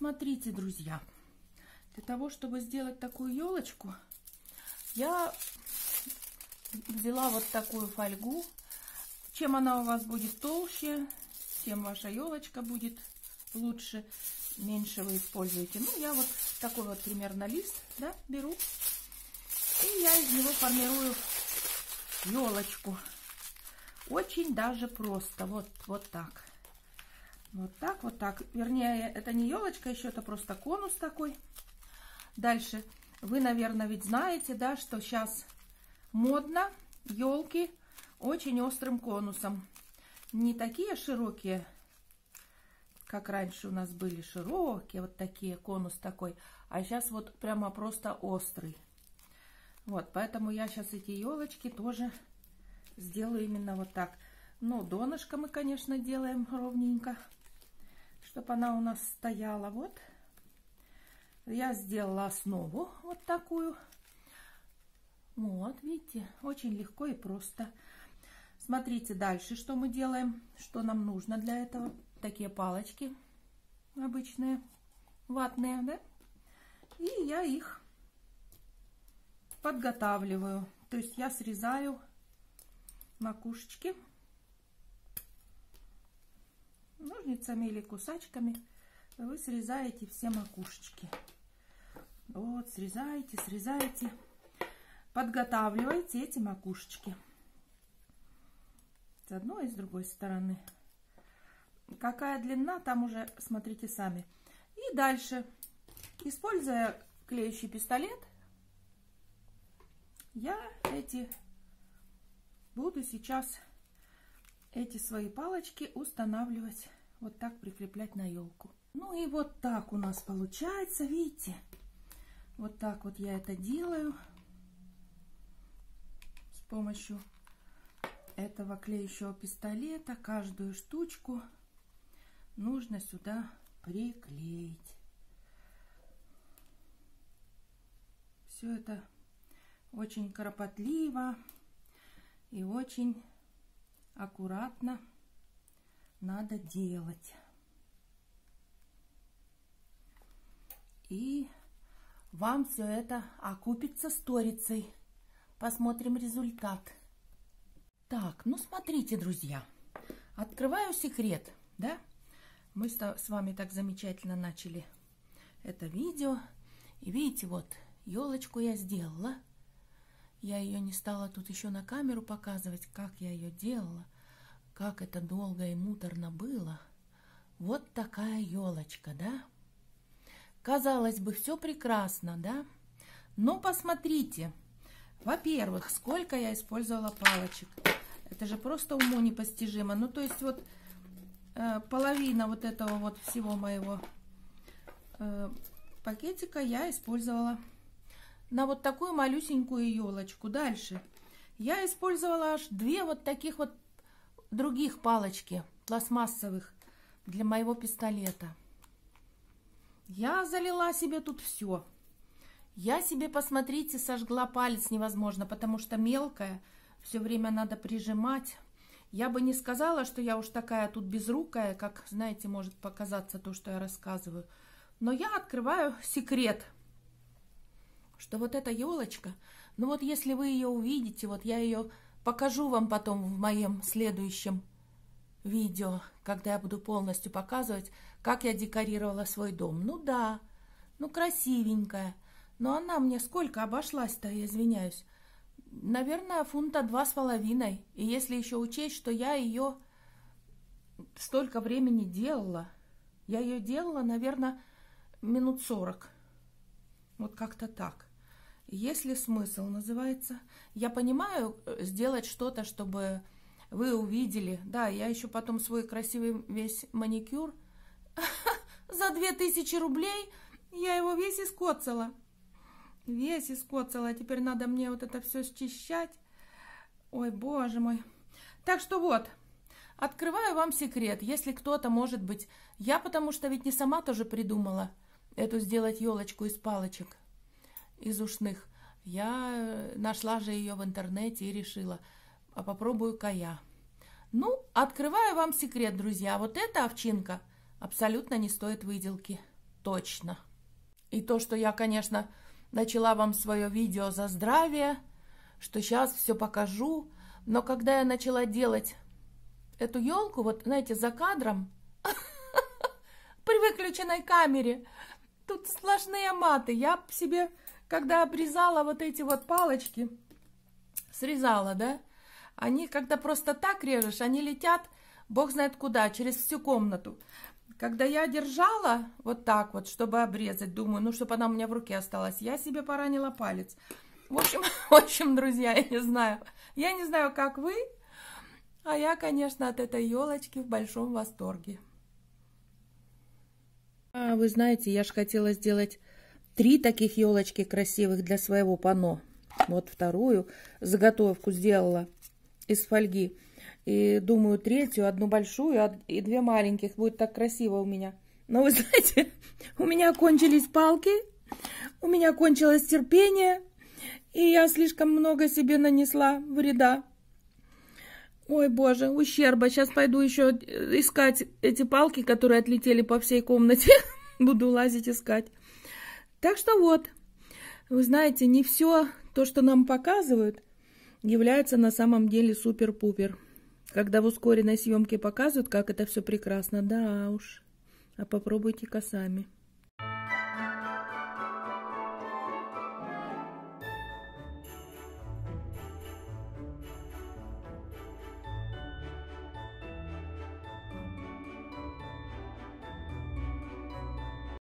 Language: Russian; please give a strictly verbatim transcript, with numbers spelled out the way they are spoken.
Смотрите, друзья, для того, чтобы сделать такую елочку, я взяла вот такую фольгу. Чем она у вас будет толще, тем ваша елочка будет лучше, меньше вы используете. Ну, я вот такой вот примерно лист, да, беру, и я из него формирую елочку. Очень даже просто. Вот, вот так. Вот так, вот так. Вернее, это не елочка еще, это просто конус такой. Дальше. Вы, наверное, ведь знаете, да, что сейчас модно елки очень острым конусом. Не такие широкие, как раньше у нас были широкие, вот такие, конус такой. А сейчас вот прямо просто острый. Вот, поэтому я сейчас эти елочки тоже сделаю именно вот так. Ну, донышко мы, конечно, делаем ровненько, чтобы она у нас стояла. Вот. Я сделала основу вот такую. Вот, видите, очень легко и просто. Смотрите дальше, что мы делаем, что нам нужно для этого. Такие палочки обычные, ватные, да? И я их подготавливаю. То есть я срезаю макушечки ножницами или кусачками. Вы срезаете все макушечки. Вот, срезаете, срезаете. Подготавливайте эти макушечки. С одной и с другой стороны. Какая длина, там уже смотрите сами. И дальше, используя клеющий пистолет, я эти буду сейчас эти свои палочки устанавливать, вот так прикреплять на елку. Ну и вот так у нас получается, видите? Вот так вот я это делаю с помощью этого клеящего пистолета. Каждую штучку нужно сюда приклеить. Все это очень кропотливо и очень аккуратно надо делать. И вам все это окупится сторицей. Посмотрим результат. Так, ну смотрите, друзья, открываю секрет, да? Мы с вами так замечательно начали это видео. И видите, вот елочку я сделала. Я ее не стала тут еще на камеру показывать, как я ее делала, как это долго и муторно было. Вот такая елочка, да? Казалось бы, все прекрасно, да? Но посмотрите, во-первых, сколько я использовала палочек. Это же просто уму непостижимо. Ну, то есть вот э, половина вот этого вот всего моего э, пакетика я использовала на вот такую малюсенькую елочку. Дальше я использовала аж две вот таких вот других палочки пластмассовых для моего пистолета. Я залила себе тут все. Я себе, посмотрите, сожгла палец невозможно, потому что мелкая, все время надо прижимать. Я бы не сказала, что я уж такая тут безрукая, как, знаете, может показаться то, что я рассказываю. Но я открываю секрет, что вот эта елочка, ну вот если вы ее увидите, вот я ее покажу вам потом в моем следующем видео, когда я буду полностью показывать, как я декорировала свой дом. Ну да, ну красивенькая, но она мне сколько обошлась-то, я извиняюсь, наверное, фунта два с половиной, и если еще учесть, что я ее столько времени делала, я ее делала, наверное, минут сорок, вот как-то так. Есть ли смысл, называется. Я понимаю, сделать что-то, чтобы вы увидели. Да, я еще потом свой красивый весь маникюр за две тысячи рублей, я его весь искоцала. Весь искоцала. Теперь надо мне вот это все счищать. Ой, боже мой. Так что вот, открываю вам секрет. Если кто-то, может быть, я потому что ведь не сама тоже придумала эту сделать елочку из палочек, из ушных. Я нашла же ее в интернете и решила, а попробую-ка я. Ну, открываю вам секрет, друзья. Вот эта овчинка абсолютно не стоит выделки. точно. И то, что я, конечно, начала вам свое видео за здравие, что сейчас все покажу, но когда я начала делать эту елку, вот, знаете, за кадром, при выключенной камере, тут сплошные маты. Я себе, когда обрезала вот эти вот палочки, срезала, да, они, когда просто так режешь, они летят, бог знает куда, через всю комнату. Когда я держала вот так вот, чтобы обрезать, думаю, ну, чтобы она у меня в руке осталась, я себе поранила палец. В общем, в общем, друзья, я не знаю. Я не знаю, как вы, а я, конечно, от этой елочки в большом восторге. А вы знаете, я же хотела сделать три таких елочки красивых для своего панно. Вот вторую заготовку сделала из фольги. И думаю, третью, одну большую и две маленьких. Будет так красиво у меня. Но вы знаете, у меня кончились палки, у меня кончилось терпение, и я слишком много себе нанесла вреда. Ой, боже, ущерба. Сейчас пойду еще искать эти палки, которые отлетели по всей комнате. Буду лазить искать. Так что вот, вы знаете, не все то, что нам показывают, является на самом деле супер-пупер. Когда в ускоренной съемке показывают, как это все прекрасно. Да уж. А попробуйте-ка сами.